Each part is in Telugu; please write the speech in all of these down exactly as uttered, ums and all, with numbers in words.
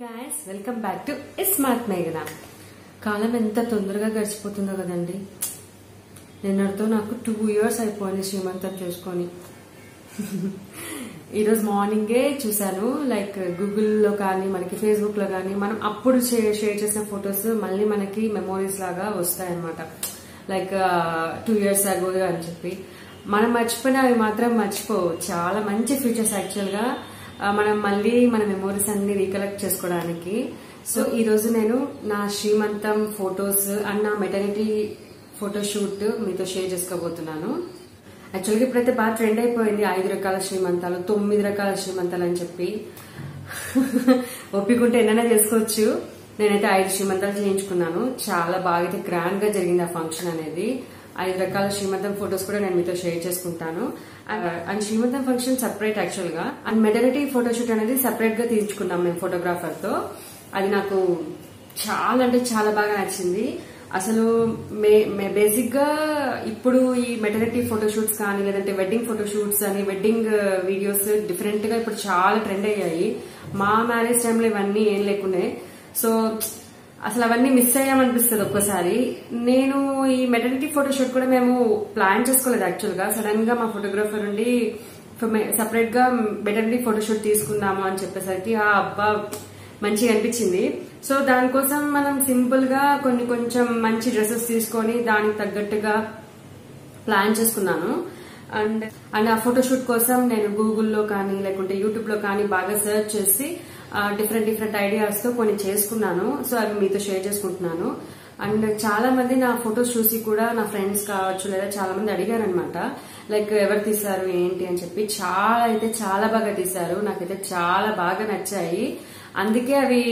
guys, welcome back to Ismart Meghana. కాలం ఎంత తొందరగా గడిచిపోతుందో కదండి. నిన్నటితో నాకు టూ ఇయర్స్ అయిపోయింది శ్రీమంతం చేసుకొని. ఈ రోజు మార్నింగే చూసాను, లైక్ గూగుల్ లో కానీ మనకి ఫేస్బుక్ లో కానీ మనం అప్పుడు షేర్ చేసిన ఫొటోస్ మళ్ళీ మనకి మెమోరీస్ లాగా వస్తాయన్నమాట. లైక్ టూ ఇయర్స్ అగో అని చెప్పి మనం మర్చిపోయినా అవి మాత్రం మర్చిపోవు. చాలా మంచి ఫీచర్స్ యాక్చువల్ గా మనం మళ్ళీ మన మెమోరీస్ అన్ని రీకలెక్ట్ చేసుకోవడానికి. సో ఈ రోజు నేను నా శ్రీమంతం ఫొటోస్ అండ్ నా మెటర్నిటీ ఫోటోషూట్ మీతో షేర్ చేసుకోబోతున్నాను. యాక్చువల్గా ఇప్పుడైతే బాగా ట్రెండ్ అయిపోయింది ఐదు రకాల శ్రీమంతాలు, తొమ్మిది రకాల శ్రీమంతాలు అని చెప్పి. ఒప్పుకుంటే ఎన్నైనా చేసుకోవచ్చు. నేనైతే ఐదు శ్రీమంతాలు చేయించుకున్నాను. చాలా బాగా అయితే గ్రాండ్ గా జరిగింది ఆ ఫంక్షన్ అనేది. ఐదు రకాల శ్రీమంతం ఫొటోస్ కూడా నేను మీతో షేర్ చేసుకుంటాను. అండ్ శ్రీమంతం ఫంక్షన్ సెపరేట్ యాక్చువల్ గా, అండ్ మెటర్నిటీ ఫోటోషూట్ అనేది సెపరేట్ గా తీసుకున్నాం మేము ఫోటోగ్రాఫర్ తో. అది నాకు చాలా అంటే చాలా బాగా నచ్చింది. అసలు బేసిక్ గా ఇప్పుడు ఈ మెటర్నిటీ ఫోటోషూట్స్ కానీ లేదంటే వెడ్డింగ్ ఫోటోషూట్స్ అని వెడ్డింగ్ వీడియోస్ డిఫరెంట్ గా ఇప్పుడు చాలా ట్రెండ్ అయ్యాయి. మా మ్యారేజ్ టైంలో ఇవన్నీ ఏం లేకున్నాయి. సో అసలు అవన్నీ మిస్ అయ్యామనిపిస్తుంది ఒక్కోసారి. నేను ఈ మెటర్నిటీ ఫోటోషూట్ కూడా మేము ప్లాన్ చేసుకోలేదు యాక్చువల్ గా. సడన్ గా మా ఫోటోగ్రాఫర్ నుండి సెపరేట్ గా మెటర్నిటీ ఫోటోషూట్ తీసుకుందాము అని చెప్పేసరికి ఆ అబ్బా మంచిగా అనిపించింది. సో దానికోసం మనం సింపుల్ గా కొన్ని కొంచెం మంచి డ్రెస్సెస్ తీసుకొని దానికి తగ్గట్టుగా ప్లాన్ చేసుకున్నాను. అండ్ అండ్ ఆ ఫోటోషూట్ కోసం నేను గూగుల్లో కానీ లేకుంటే యూట్యూబ్ లో కానీ బాగా సెర్చ్ చేసి డిఫరెంట్ డిఫరెంట్ ఐడియాస్ తో కొన్ని చేసుకున్నాను. సో అవి మీతో షేర్ చేసుకుంటున్నాను. అండ్ చాలా మంది నా ఫొటోస్ చూసి కూడా నా ఫ్రెండ్స్ కావచ్చు లేదా చాలా మంది అడిగారు అనమాట, లైక్ ఎవరు తీశారు ఏంటి అని చెప్పి. చాలా అయితే చాలా బాగా తీశారు, నాకైతే చాలా బాగా నచ్చాయి. అందుకే అవి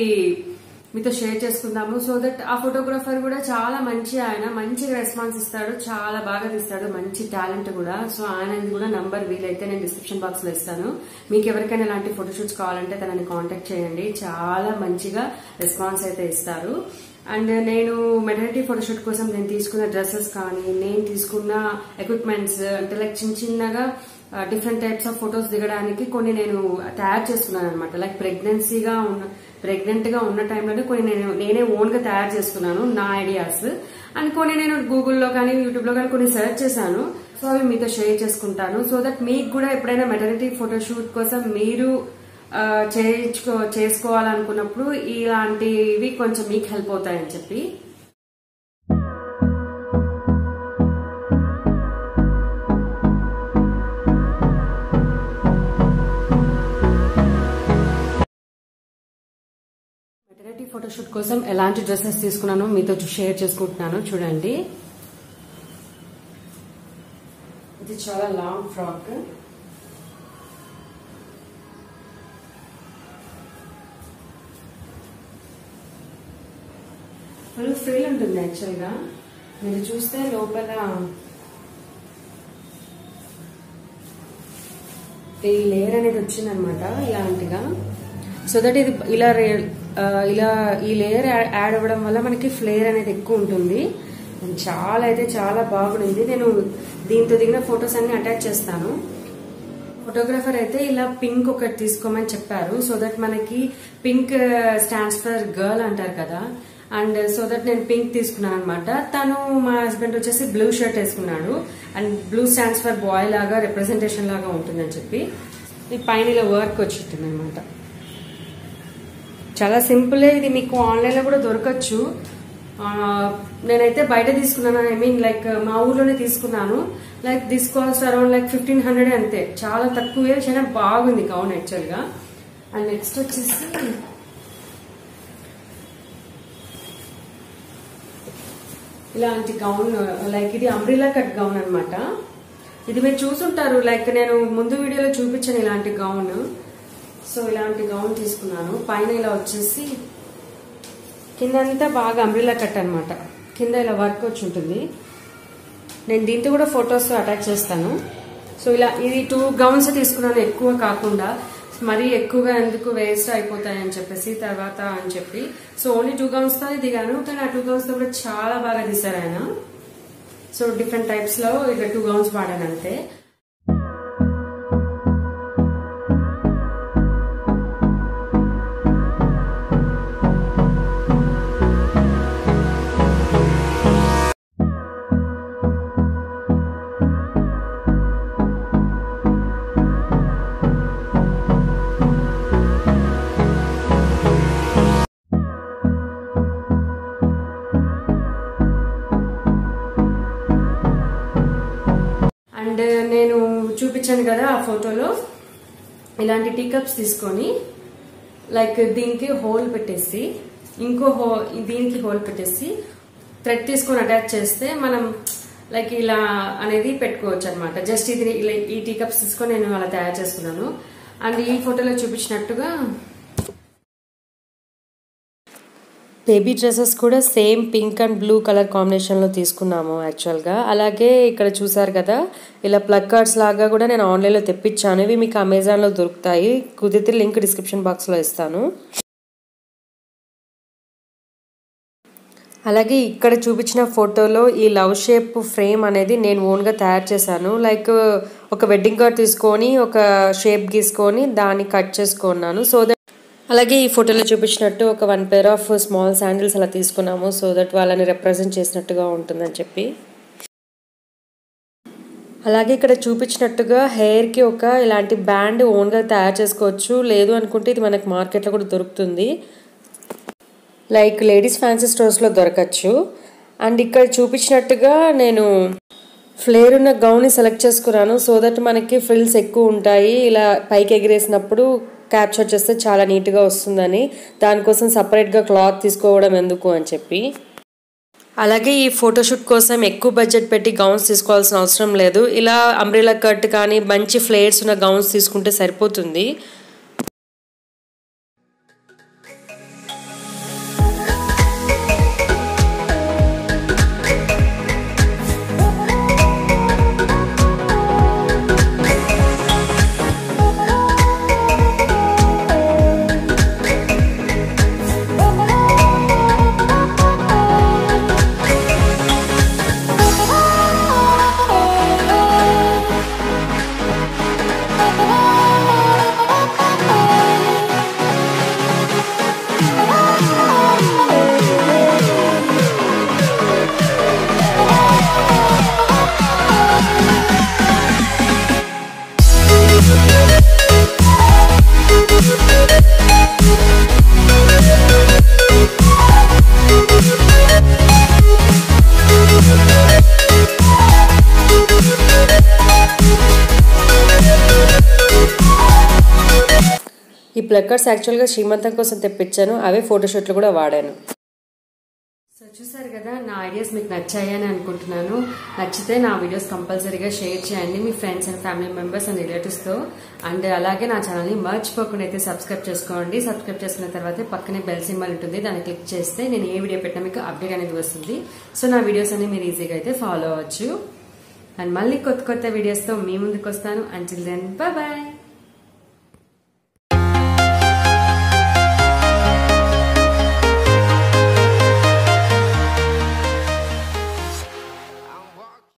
మీతో షేర్ చేసుకుందాము. సో దట్ ఆ ఫోటోగ్రాఫర్ కూడా చాలా మంచి, ఆయన మంచిగా రెస్పాన్స్ ఇస్తాడు, చాలా బాగా తీస్తాడు, మంచి టాలెంట్ కూడా. సో ఆయనది కూడా నంబర్ వీలైతే నేను డిస్క్రిప్షన్ బాక్స్ లో ఇస్తాను. మీకు ఎవరికైనా ఇలాంటి ఫోటోషూట్స్ కావాలంటే తనని కాంటాక్ట్ చేయండి, చాలా మంచిగా రెస్పాన్స్ అయితే ఇస్తారు. అండ్ నేను మెటర్నిటీ ఫోటోషూట్ కోసం నేను తీసుకున్న డ్రెస్సెస్ కానీ నేను తీసుకున్న ఎక్విప్మెంట్స్ అంటే లైక్ చిన్న చిన్నగా డిఫరెంట్ టైప్స్ ఆఫ్ ఫొటోస్ దిగడానికి కొన్ని నేను తయారు చేసుకున్నాను అనమాట. లైక్ ప్రెగ్నెన్సీగా ఉన్న ప్రెగ్నెంట్ గా ఉన్న టైంలోనే కొన్ని నేను నేనే ఓన్ గా తయారు చేసుకున్నాను నా ఐడియాస్. అండ్ కొన్ని నేను గూగుల్లో కానీ యూట్యూబ్ లో కానీ కొన్ని సెర్చ్ చేశాను. సో అవి మీతో షేర్ చేసుకుంటాను. సో దట్ మీకు కూడా ఎప్పుడైనా మెటర్నిటీ ఫోటోషూట్ కోసం మీరు చేయించుకో చేసుకోవాలనుకున్నప్పుడు ఇలాంటివి కొంచెం మీకు హెల్ప్ అవుతాయని చెప్పి. మెటర్నిటీ ఫోటోషూట్ కోసం ఎలాంటి డ్రెస్సెస్ తీసుకున్నానో మీతో షేర్ చేసుకుంటున్నాను. చూడండి, ఇది చాలా లాంగ్ ఫ్రాక్. ఫుల్ ఫ్రీల్ ఉంటుంది యాక్చువల్ గా. మీరు చూస్తే లోపల ఈ లేయర్ అనేది వచ్చిందనమాట ఇలాంటిగా. సో దట్ ఇది ఇలా ఇలా ఈ లేయర్ యాడ్ అవ్వడం వల్ల మనకి ఫ్లేర్ అనేది ఎక్కువ ఉంటుంది. చాలా అయితే చాలా బాగుంది. నేను దీంతో దిగిన ఫొటోస్ అన్ని అటాచ్ చేస్తాను. ఫోటోగ్రాఫర్ అయితే ఇలా పింక్ ఒకటి తీసుకోమని చెప్పారు. సో దట్ మనకి పింక్ స్టాండ్స్ ఫర్ గర్ల్ అంటారు కదా, అండ్ సో దట్ నేను పింక్ తీసుకున్నాను అనమాట. తను మా హస్బెండ్ వచ్చేసి బ్లూ షర్ట్ వేసుకున్నాడు. And blue stands for boy లాగా రిప్రజెంటేషన్ లాగా ఉంటుందని చెప్పి ఈ పైన ఇలా వర్క్ వచ్చింది అనమాట. చాలా సింపులే. ఇది మీకు ఆన్లైన్ లో కూడా దొరకచ్చు. నేనైతే బయట తీసుకున్నాను, ఐ మీన్ లైక్ మా ఊర్లోనే తీసుకున్నాను. Like this cost around like fifteen hundred అంతే, చాలా తక్కువే. చాలా బాగుంది గౌన్ యాక్చువల్ గా. అండ్ నెక్స్ట్ వచ్చేసి ఇలాంటి గౌన్, లైక్ ఇది అంబ్రిలా కట్ గౌన్ అనమాట. ఇది మీరు చూసుంటారు, లైక్ నేను ముందు వీడియోలో చూపించాను ఇలాంటి గౌన్. సో ఇలాంటి గౌన్ తీసుకున్నాను. పైన ఇలా వచ్చేసి కిందంతా బాగా అంబ్రిలా కట్ అనమాట. కింద ఇలా వర్క్ వచ్చి ఉంటుంది. నేను దీంతో కూడా ఫొటోస్ అటాచ్ చేస్తాను. సో ఇలా ఇది టూ గౌన్స్ తీసుకున్నాను, ఎక్కువ కాకుండా. మరీ ఎక్కువగా ఎందుకు వేస్ట్ అయిపోతాయి అని చెప్పేసి తర్వాత అని చెప్పి సో ఓన్లీ టూ గౌన్స్ తో దిగాను. కానీ ఆ టూ గౌన్స్ తో కూడా చాలా బాగా తీశారు ఆయన. సో డిఫరెంట్ టైప్స్ లో ఇక్కడ టూ గౌన్స్ వాడాను అంతే. చూపించాను కదా ఆ ఫోటోలో ఇలాంటి టీ కప్స్ తీసుకొని లైక్ దీనికి హోల్ పెట్టేసి ఇంకో దీనికి హోల్ పెట్టేసి థ్రెడ్ తీసుకొని అటాచ్ చేస్తే మనం లైక్ ఇలా అనేది పెట్టుకోవచ్చు అన్నమాట. జస్ట్ ఇది ఈ టీ కప్స్ తీసుకొని నేను అలా తయారు చేసుకున్నాను. అండ్ ఈ ఫోటోలో చూపించినట్టుగా బేబీ డ్రెస్సెస్ కూడా same pink and blue colour కాంబినేషన్లో తీసుకున్నాము యాక్చువల్గా. అలాగే ఇక్కడ చూసారు కదా ఇలా ప్లగ్ కార్డ్స్ లాగా కూడా నేను ఆన్లైన్లో తెప్పించాను. ఇవి మీకు అమెజాన్లో దొరుకుతాయి. కుదిరితే లింక్ డిస్క్రిప్షన్ బాక్స్లో ఇస్తాను. అలాగే ఇక్కడ చూపించిన ఫోటోలో ఈ లవ్ షేప్ ఫ్రేమ్ అనేది నేను ఓన్గా తయారు చేశాను. లైక్ ఒక వెడ్డింగ్ కార్డ్ తీసుకొని ఒక షేప్ గీసుకొని దాన్ని కట్ చేసుకున్నాను. సో దట్ అలాగే ఈ ఫోటోలో చూపించినట్టు ఒక one pair of small sandals అలా తీసుకున్నాము. సో దట్ వాళ్ళని రిప్రజెంట్ చేసినట్టుగా ఉంటుందని చెప్పి. అలాగే ఇక్కడ చూపించినట్టుగా హెయిర్కి ఒక ఇలాంటి బ్యాండ్ ఓన్గా తయారు చేసుకోవచ్చు. లేదు అనుకుంటే ఇది మనకు మార్కెట్లో కూడా దొరుకుతుంది, లైక్ లేడీస్ ఫ్యాన్సీ స్టోర్స్లో దొరకచ్చు. అండ్ ఇక్కడ చూపించినట్టుగా నేను ఫ్లేర్ ఉన్న గౌన్ని సెలెక్ట్ చేసుకున్నాను. సో దట్ మనకి ఫ్రిల్స్ ఎక్కువ ఉంటాయి, ఇలా పైకి ఎగిరేసినప్పుడు క్యాప్చర్ చేస్తే చాలా నీట్గా వస్తుందని దానికోసం సపరేట్గా క్లాత్ తీసుకోవడం ఎందుకు అని చెప్పి. అలాగే ఈ ఫోటోషూట్ కోసం ఎక్కువ బడ్జెట్ పెట్టి గౌన్స్ తీసుకోవాల్సిన అవసరం లేదు. ఇలా అంబ్రెలా కట్ కానీ మంచి ఫ్లేర్స్ ఉన్న గౌన్స్ తీసుకుంటే సరిపోతుంది. ఈ ప్లక్కర్స్ యాక్చువల్గా శ్రీమంతం కోసం తెప్పించాను, అవే ఫోటోషూట్లు కూడా వాడాను. సో చూసారు కదా, నా ఐడియాస్ మీకు నచ్చాయని అనుకుంటున్నాను. నచ్చితే నా వీడియోస్ కంపల్సరీగా షేర్ చేయండి మీ friends and family members and రిలేటివ్స్తో. అండ్ అలాగే నా ఛానల్ని మర్చిపోకుండా అయితే సబ్స్క్రైబ్ చేసుకోండి. సబ్స్క్రైబ్ చేసుకున్న తర్వాత పక్కనే బెల్ సింబల్ ఉంటుంది, దాన్ని క్లిక్ చేస్తే నేను ఏ వీడియో పెట్టినా మీకు అప్డేట్ అనేది వస్తుంది. సో నా వీడియోస్ అన్ని మీరు ఈజీగా అయితే ఫాలో అవ్వచ్చు. అండ్ మళ్ళీ కొత్త కొత్త వీడియోస్తో మీ ముందుకు వస్తాను. Until then bye.